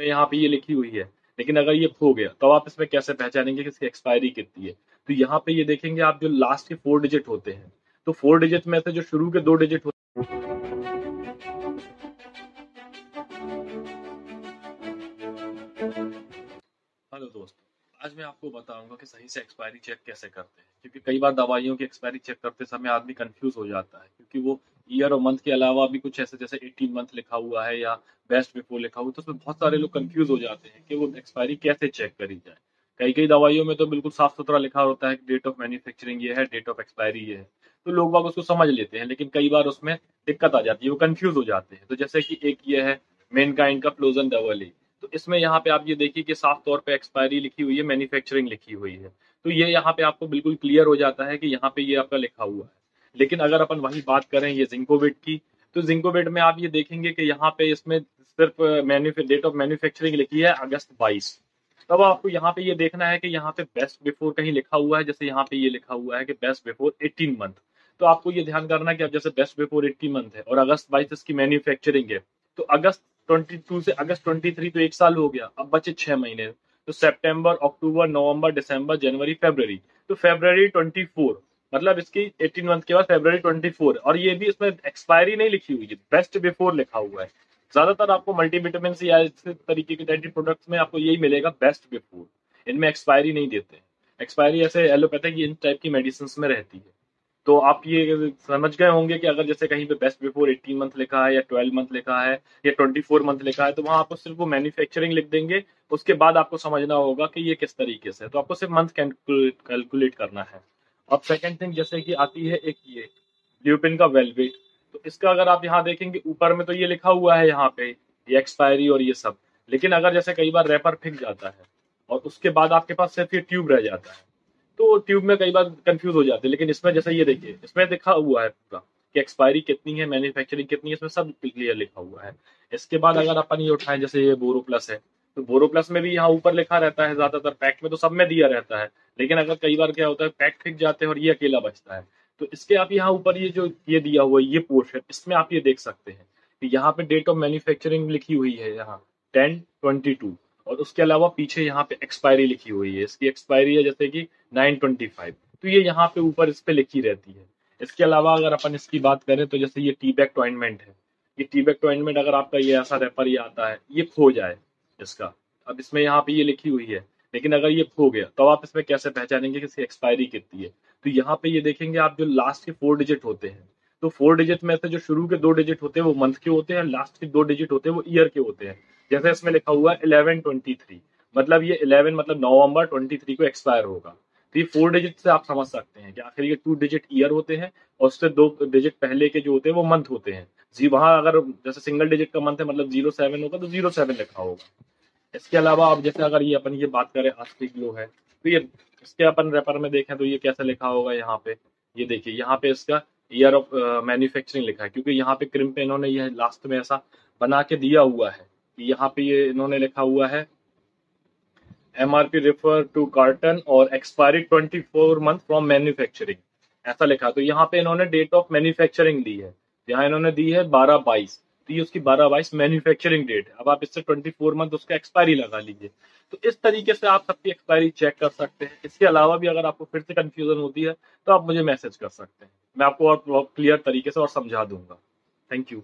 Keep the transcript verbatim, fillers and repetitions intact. इसमें यहाँ पे ये लिखी हुई है, लेकिन अगर ये खो गया तो आप इसमें कैसे पहचानेंगे कि इसकी एक्सपायरी कितनी है। तो यहाँ पे ये देखेंगे आप, जो लास्ट के फोर डिजिट होते हैं, तो फोर डिजिट में से जो शुरू के दो डिजिट होते हैं आज मैं आपको बताऊंगा कि सही से एक्सपायरी चेक कैसे करते हैं, क्योंकि कई बार दवाइयों की एक्सपायरी चेक करते समय आदमी कंफ्यूज हो जाता है, क्योंकि वो ईयर और मंथ के अलावा भी कुछ ऐसे जैसे अठारह मंथ लिखा हुआ है या बेस्ट बिफोर लिखा हुआ है, तो उसमें बहुत सारे लोग कंफ्यूज हो जाते हैं कि वो एक्सपायरी कैसे चेक करी जाए। कई कई दवाइयों में तो बिल्कुल साफ सुथरा लिखा होता है कि डेट ऑफ मैन्युफैक्चरिंग ये है, डेट ऑफ एक्सपायरी ये है, तो लोग बाग उसको समझ लेते हैं, लेकिन कई बार उसमें दिक्कत आ जाती है, वो कंफ्यूज हो जाते हैं। तो जैसे कि एक ये है मेनकाइंड का प्लोजन डबल ए, तो इसमें यहाँ पे आप ये देखिए कि साफ तौर पे एक्सपायरी लिखी हुई है, मैन्युफैक्चरिंग लिखी हुई है, तो ये यहाँ पे आपको बिल्कुल क्लियर हो जाता है कि यहाँ पे ये आपका लिखा हुआ है। लेकिन अगर अपन वही बात करें ये जिंकोवेट की, तो जिंकोवेट में आप ये देखेंगे कि यहाँ पे इसमें सिर्फ मैन्युफैक्चर डेट ऑफ मैन्युफैक्चरिंग लिखी है अगस्त बाईस। तब आपको यहाँ पे ये देखना है कि यहाँ पे बेस्ट बिफोर कहीं लिखा हुआ है, जैसे यहाँ पे ये लिखा हुआ है कि बेस्ट बिफोर एटीन मंथ, तो आपको ये ध्यान करना कि अब जैसे बेस्ट बिफोर एटीन मंथ है और अगस्त बाईस इसकी मैन्युफैक्चरिंग है, तो अगस्त बाईस से अगस्त तेईस तो एक साल हो गया, अब बचे छह महीने, तो सितंबर, अक्टूबर, नवंबर, दिसंबर, जनवरी, फरवरी, तो फरवरी चौबीस, मतलब इसकी अठारह मंथ के बाद फरवरी चौबीस, और ये भी इसमें एक्सपायरी नहीं लिखी हुई है, बेस्ट बिफोर लिखा हुआ है। ज्यादातर आपको मल्टीविटामिन या इस तरीके के डाइटरी प्रोडक्ट्स में आपको यही मिलेगा बेस्ट बिफोर, इनमें एक्सपायरी नहीं देते, एक्सपायरी ऐसे एलोपैथिक इन टाइप की मेडिसिन में रहती है। तो आप ये समझ गए होंगे कि अगर जैसे कहीं पे बेस्ट बिफोर अठारह मंथ लिखा है या बारह मंथ लिखा है या चौबीस मंथ लिखा है, तो वहाँ आपको सिर्फ वो मैन्युफैक्चरिंग लिख देंगे, उसके बाद आपको समझना होगा कि ये किस तरीके से है, तो आपको सिर्फ मंथ कैलकुलेट करना है। अब सेकंड थिंग जैसे कि आती है एक ये ल्यूपिन का वेलवेट, तो इसका अगर आप यहाँ देखेंगे ऊपर में तो ये लिखा हुआ है यहाँ पे ये एक्सपायरी और ये सब, लेकिन अगर जैसे कई बार रैपर फेंक जाता है और उसके बाद आपके पास सिर्फ ये ट्यूब रह जाता है, तो ट्यूब में कई बार कंफ्यूज हो जाते हैं। लेकिन इसमें जैसे ये देखिए, इसमें लिखा हुआ है पूरा कि एक्सपायरी कितनी है, मैन्युफैक्चरिंग कितनी है, इसमें सब क्लियर लिखा हुआ है। इसके बाद अगर अपन ये उठाएं जैसे ये बोरो प्लस है, तो बोरो प्लस में भी यहाँ ऊपर लिखा रहता है, ज्यादातर पैक में तो सब में दिया रहता है, लेकिन अगर कई बार क्या होता है पैक फेंक जाते हैं और ये अकेला बचता है, तो इसके आप यहाँ ऊपर ये जो ये दिया हुआ है ये पोर्शन, इसमें आप ये देख सकते हैं कि यहाँ पे डेट ऑफ मैन्युफैक्चरिंग लिखी हुई है यहाँ टेन ट्वेंटी टू, और उसके अलावा पीछे यहाँ पे एक्सपायरी लिखी हुई है, इसकी एक्सपायरी है जैसे कि नौ पच्चीस, तो ये यहाँ पे ऊपर इस पे लिखी रहती है। इसके अलावा अगर अपन इसकी बात करें तो जैसे ये टी बैक टॉइंटमेंट है, ये टी बैक टॉइंटमेंट अगर आपका ये ऐसा रेपर ये आता है ये खो जाए इसका, अब इसमें यहाँ पे ये लिखी हुई है, लेकिन अगर ये खो गया तो आप इसमें कैसे पहचानेंगे कि इसकी एक्सपायरी कितनी है। तो यहाँ पे ये देखेंगे आप, जो लास्ट के फोर डिजिट होते हैं, तो फोर डिजिट में से जो शुरू के दो डिजिट होते हैं वो मंथ के होते हैं, लास्ट के दो डिजिट होते हैं वो ईयर के होते हैं। जैसे इसमें लिखा हुआ है इलेवन ट्वेंटी थ्री, मतलब ये इलेवन मतलब नवंबर तेईस को एक्सपायर होगा, तो ये फोर डिजिट से आप समझ सकते हैं कि आखिर ये टू डिजिट ईयर होते हैं और उससे दो डिजिट पहले के जो होते हैं वो मंथ होते हैं। जी वहाँ अगर जैसे सिंगल डिजिट का मंथ है मतलब जीरो सेवन होगा तो जीरो सेवन लिखा होगा। इसके अलावा अब जैसे अगर ये अपन ये बात करें आस्टिक ग्लो है, तो ये इसके अपन रेपर में देखें तो ये कैसे लिखा होगा, यहाँ पे ये देखिए यहाँ पे इसका ईयर ऑफ मैन्युफैक्चरिंग लिखा है, क्योंकि यहाँ पे क्रिम पे इन्होंने यह लास्ट में ऐसा बना के दिया हुआ है कि यहाँ पे ये इन्होंने लिखा हुआ है एमआरपी रेफर टू कार्टन और एक्सपायरी चौबीस मंथ फ्रॉम मैन्युफैक्चरिंग ऐसा लिखा, तो यहाँ पे इन्होंने डेट ऑफ मैन्युफैक्चरिंग दी है, यहाँ इन्होंने दी है बारह बाईस, तो ये उसकी बारह बाईस मैन्युफैक्चरिंग डेट है। अब आप इससे चौबीस मंथ उसका एक्सपायरी लगा लीजिए। तो इस तरीके से आप सबकी एक्सपायरी चेक कर सकते हैं। इसके अलावा भी अगर आपको फिर से कंफ्यूजन होती है तो आप मुझे मैसेज कर सकते हैं, मैं आपको और क्लियर तरीके से और समझा दूंगा। Thank you.